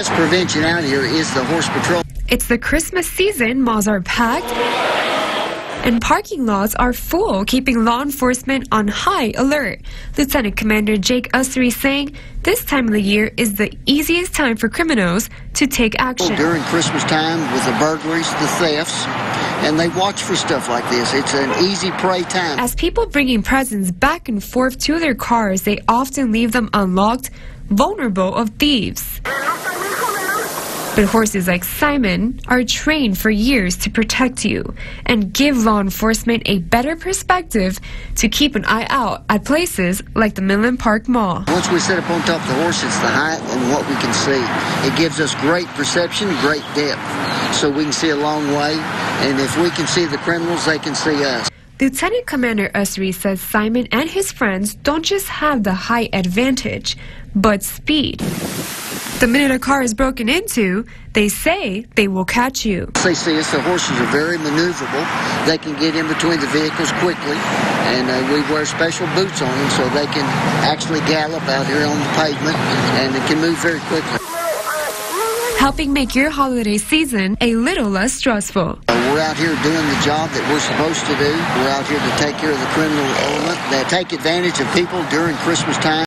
Best prevention out here is the horse patrol. It's the Christmas season, malls are packed, and parking lots are full, keeping law enforcement on high alert. Lieutenant Commander Jake Ussery saying this time of the year is the easiest time for criminals to take action. During Christmas time, with the burglaries, the thefts, and they watch for stuff like this. It's an easy prey time. As people bringing presents back and forth to their cars, they often leave them unlocked, vulnerable of thieves. But horses like Simon are trained for years to protect you and give law enforcement a better perspective to keep an eye out at places like the Midland Park Mall. Once we sit up on top of the horse, it's the height and what we can see. It gives us great perception, great depth, so we can see a long way. And if we can see the criminals, they can see us. Lieutenant Commander Ussery says Simon and his friends don't just have the height advantage, but speed. The minute a car is broken into, they say they will catch you. They see us, the horses are very maneuverable. They can get in between the vehicles quickly, and we wear special boots on them so they can actually gallop out here on the pavement, and it can move very quickly. Helping make your holiday season a little less stressful. We're out here doing the job that we're supposed to do. We're out here to take care of the criminal element. They take advantage of people during Christmas time.